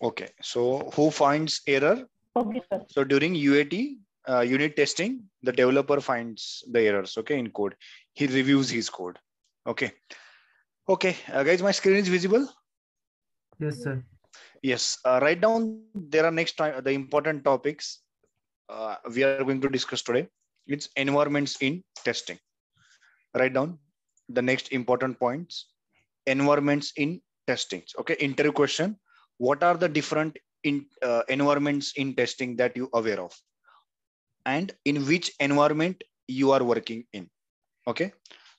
Okay, so who finds error? Okay, sir. So during UAT unit testing, the developer finds the errors, okay, in code. He reviews his code. Okay. Okay, guys, my screen is visible? Yes, sir. Yes, write down there are next time the important topics we are going to discuss today. It's environments in testing. Write down the next important points. Environments in testing. Okay, interview question. What are the different environments in testing that you are aware of? And in which environment you are working in? Okay,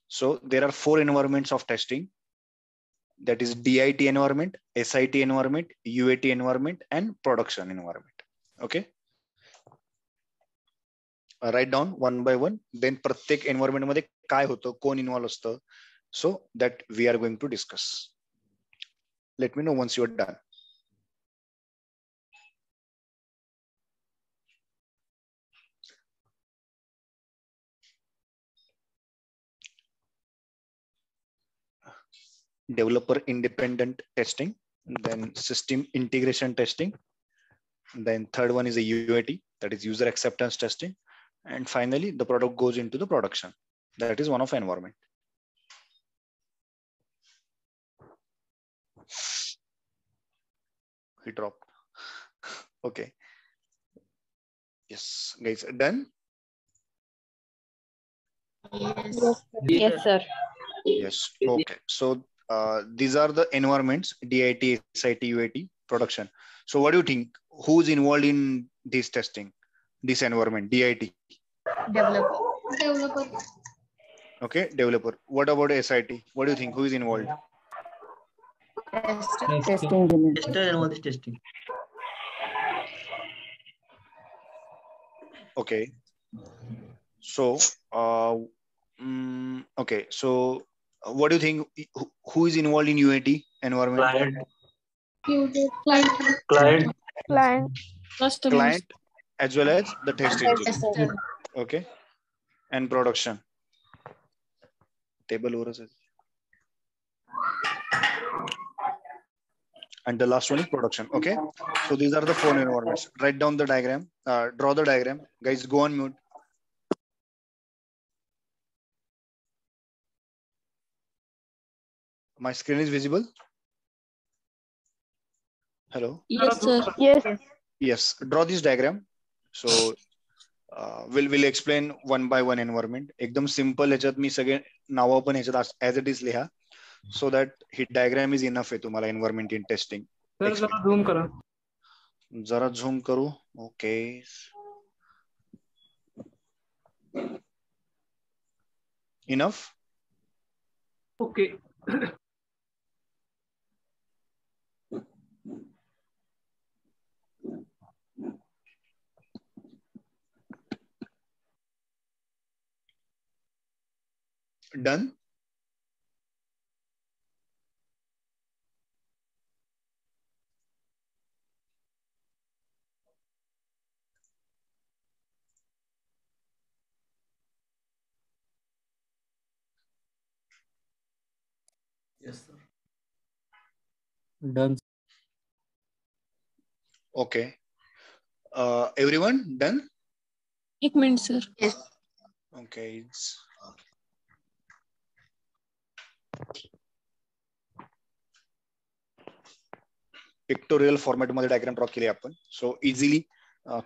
so there are 4 environments of testing. That is DIT environment, SIT environment, UAT environment, and production environment. Okay. Write down one by one. Then pratyek environment madhe kai hoto, kon involved asto. So that we are going to discuss. Let me know once you are done. Developer independent testing, then system integration testing, then third one is a UAT, that is user acceptance testing, and finally the product goes into the production. That is one of environment. He dropped. Okay. Yes, guys, done? Yes. Yes, sir. Yes. Okay. So these are the environments, DIT, SIT, UAT, production. So what do you think? Who's involved in this testing, this environment, DIT? Developer. Developer. Okay, developer. What about SIT? What do you think? Who is involved? Testing. Testing. Okay. So, okay. So, what do you think? Who is involved in UAT environment? Client. Client as well as the tester. Okay. And production. Table over. And the last one is production. Okay. So these are the 4 environments. Write down the diagram. Draw the diagram. Guys, go on mute. My screen is visible. Hello. Yes, sir. Yes. Yes. Draw this diagram. So we'll explain one by one environment. Ekdam simple echat mi sage nava pan echat as it is liha. So that his diagram is enough. Tumhala environment in testing. Sir, zara zoom karo. Zara zoom karo. Okay. Enough. Okay. Done. Yes, sir. Done. Okay. Everyone done? 8 minutes, sir. Yes. Okay. It's... pictorial format madhe diagram draw keli apan, so easily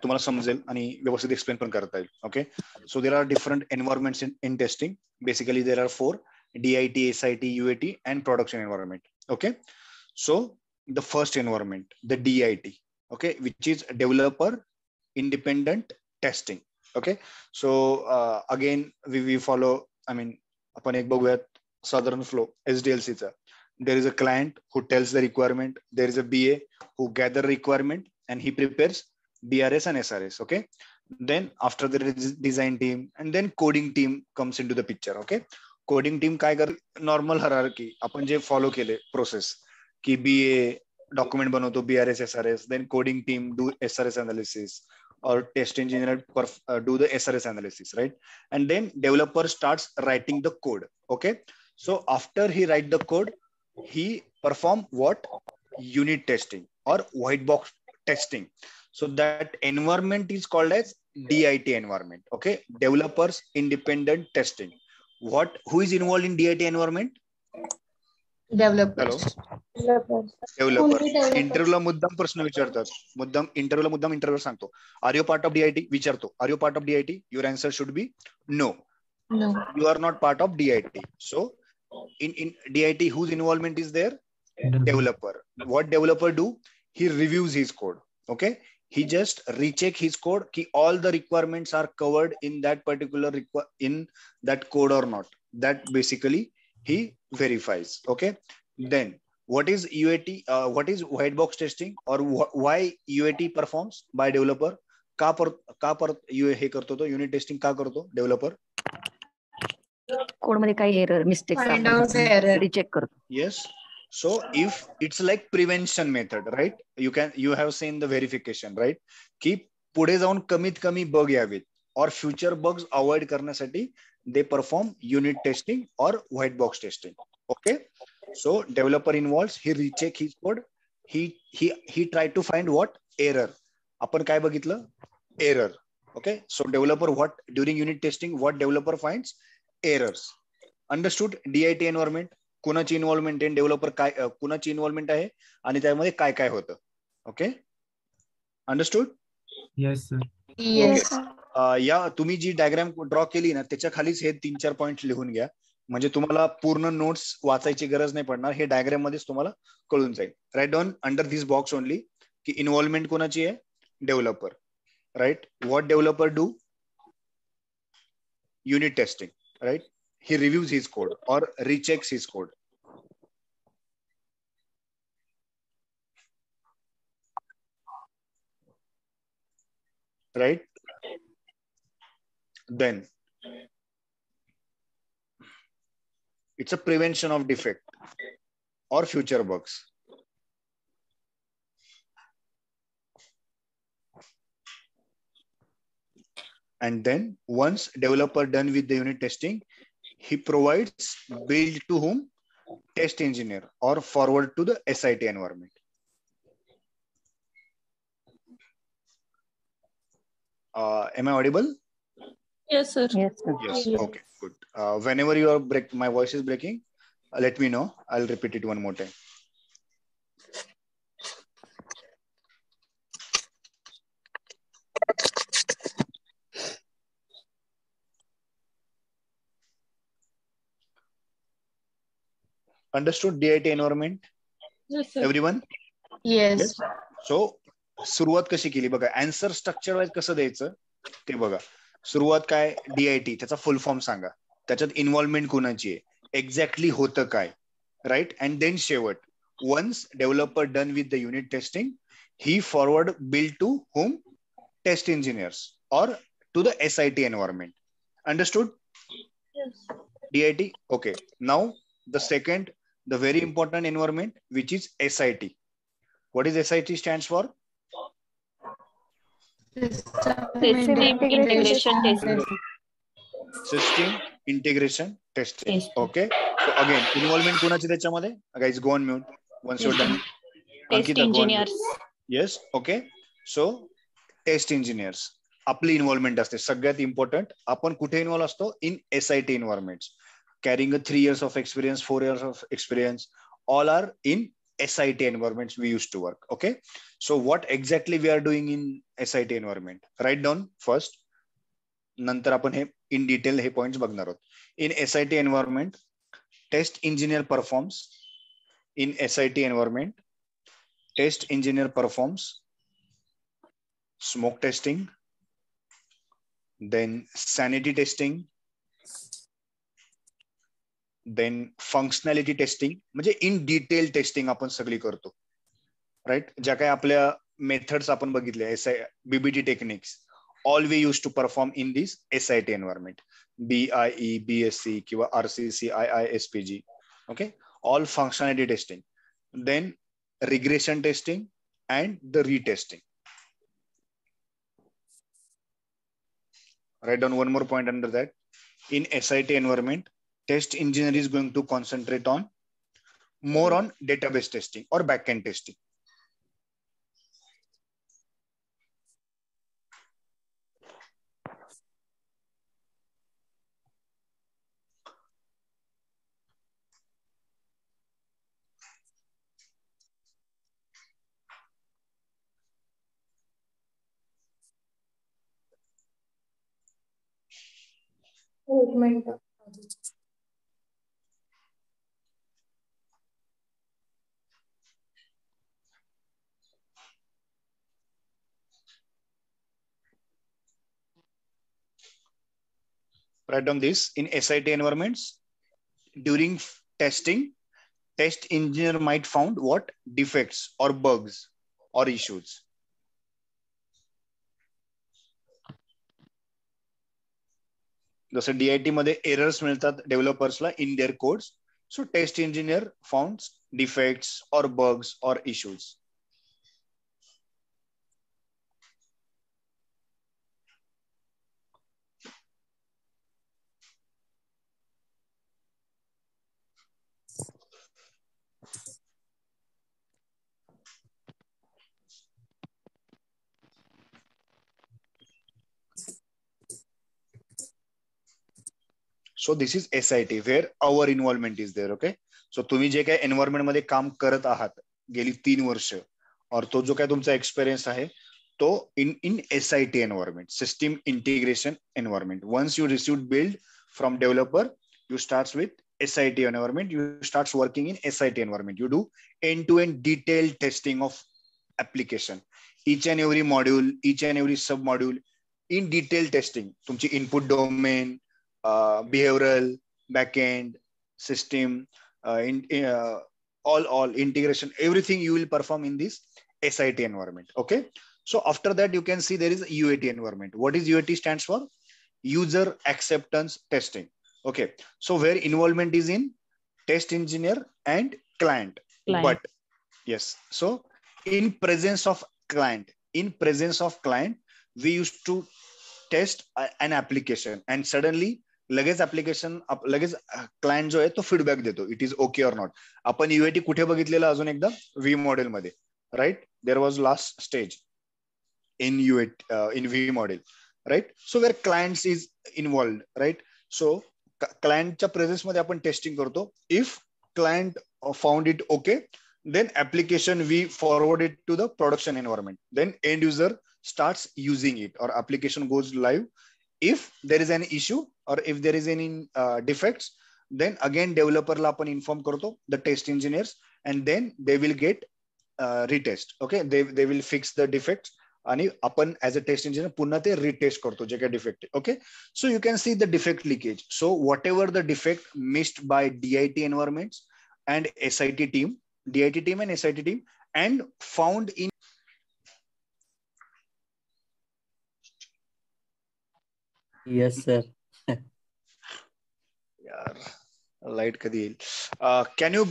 tumhala samjel ani vyavasthit explain pan karta yail. Okay, so there are different environments in testing. Basically there are 4: DIT, SIT, UAT, and production environment. Okay, so the first environment, the DIT, okay, which is developer independent testing. Okay, so again we follow, I mean apan ek baghuyat Southern flow, SDLC. There is a client who tells the requirement. There is a BA who gather requirement and he prepares BRS and SRS. Okay. Then after the design team and then coding team comes into the picture. Okay. Coding team काय कर normal hierarchy. अपन जे follow केले process कि BA document बनवतो BRS SRS. Then coding team do SRS analysis or test engineer do the SRS analysis, right? And then developer starts writing the code. Okay. So after he write the code, he perform what? unit testing or white box testing. So that environment is called as DIT environment. Okay, developers independent testing. Who is involved in DIT environment? Developers. Developers. Interview मुद्दम प्रश्न विचारतात. मुद्दम interview मुद्दम interviewer सांगतो. Are you part of DIT? विचारतो. Are you part of DIT? Your answer should be no. No. You are not part of DIT. So in DIT, whose involvement is there? Developer. What developer do? He reviews his code. Okay. He just recheck his code ki all the requirements are covered in that particular code or not. That basically he verifies. Okay. Then what is UAT? What is white box testing, or why UAT performs by developer? Ka par UAT karto to unit testing ka karto developer? Code mein kai error mistakes. Find out the error, recheck karto. Yes. So if it's like prevention method, right? You have seen the verification, right? Keep pude jaun kamit kami bug yavit or future bugs avoid karnasati they perform unit testing or white box testing. Okay. So developer involves, he recheck his code, he tried to find what error. Apan kai bagitla? Error. Okay. So developer during unit testing, what developer finds? Errors. Understood? DIT environment. कुणाची involvement आहे developer काय कुणाची involvement आहे आणि त्यामध्ये काय काय होतं okay understood yes sir yes या तुम्ही जी डायग्राम ड्रॉ केली ना त्याच्या खालीच हे 3-4 पॉइंट्स लिहून घ्या म्हणजे तुम्हाला पूर्ण नोट्स वाचायची गरज नाही पडणार हे डायग्राम मध्येच तुम्हाला कळून जाईल right on under this box only की इन्वॉल्वमेंट कोणाची आहे developer right what developer do unit testing right He reviews his code or rechecks his code. Right? Then it's a prevention of defect or future bugs. And then once developer done with the unit testing, he provides build to whom? Test engineer or forward to the SIT environment. Am I audible? Yes, sir. Yes, sir. Yes. Okay, good. Whenever you are my voice is breaking, let me know. I'll repeat it one more time. Understood DIT environment? Yes, sir. Everyone? Yes. Yes. So, suruvat kashi keli baga. Answer structure wise kasa deyacha te baga. Suruvat kai DIT. That's a full form sanga. That's an involvement kunachi hai. Exactly hota kai. Right? And then shevat. Once developer done with the unit testing, he forward build to whom? Test engineers or to the SIT environment. Understood? Yes. DIT? Okay. Now, the second, the very important environment, which is SIT. What is SIT stands for? System Integration Testing. Okay. So again, involvement kunachi tyachamade? Guys, go on mute once you're done. Test engineers. Yes. Okay. So test engineers. Apply involvement as the sagat important. Upon kute involve asto in SIT environments. Carrying a 3 years of experience, 4 years of experience, all are in SIT environments we used to work. Okay. So what exactly we are doing in SIT environment? Write down first. Nantar apan hai in detail hai points bagnar hot. In SIT environment, test engineer performs. In SIT environment, test engineer performs smoke testing, then sanity testing, then functionality testing, in detail testing upon sagli karto, right? Jakai apla methods upon bagidle, BBT techniques, all we used to perform in this SIT environment, BIE, BSC, RCC, IISPG, okay? All functionality testing, then regression testing and the retesting. Write down one more point under that. In SIT environment, test engineer is going to concentrate on more on database testing or backend testing. Write down this in SIT environments. During testing, test engineer might found what defects or bugs or issues. जसं DIT मध्ये errors मिळतात developers ला in their codes, so test engineer found defects or bugs or issues. So this is SIT where our involvement is there. Okay. So तुम्ही जे काय environment मध्ये काम करत आहात गेली 3 वर्ष और तो जो काय तुमचा experience आहे तो in SIT environment, system integration environment. Once you received build from developer, you starts with SIT environment. You starts working in SIT environment. You do end-to-end detailed testing of application. Each and every module, each and every sub-module in detailed testing. तुमची input domain, behavioral, backend, system, all integration, everything you will perform in this SIT environment. Okay. So after that, you can see there is a UAT environment. What is UAT stands for? User acceptance testing. Okay. So where involvement is in test engineer and client. But yes. So in presence of client, we used to test an application and suddenly लगेच client जो है तो feedback देतो. It is okay or not. Upon UAT कुठे बघितलेला अजून एकदा V model मध्ये, right? There was last stage in UAT in V model, right? So where clients is involved, right? So client च्या presence मध्ये अपन testing करतो. If client found it okay, then application we forward it to the production environment. Then end user starts using it or application goes live. If there is an issue or if there is any defects, then again developer la apan inform karto, the test engineers, and then they will get retest. Okay, they will fix the defects and apan as a test engineer punna te retest karto je kai defect. Okay, so you can see the defect leakage. So whatever the defect missed by DIT environments and SIT team, DIT team and SIT team, and found in yes sir. यार light कधी येईल? Can you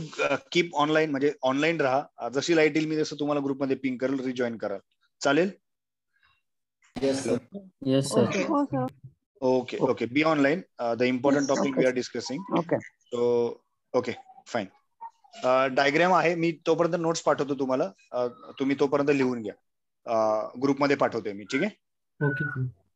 keep online, म्हणजे online राहा. जशी light येईल मी जसं तुम्हाला group मध्ये पिंग करेल, रिजॉइन करा. चालेल? Yes sir. Yes sir. Okay. Be online. The important topic we are discussing. Okay. So okay, fine. Diagram आहे, मी तोपर्यंत नोट्स पाठवतो तुम्हाला, तुम्ही तोपर्यंत लिहून घ्या. ग्रुप मध्ये पाठवतोय मी, ठीक आहे? ओके.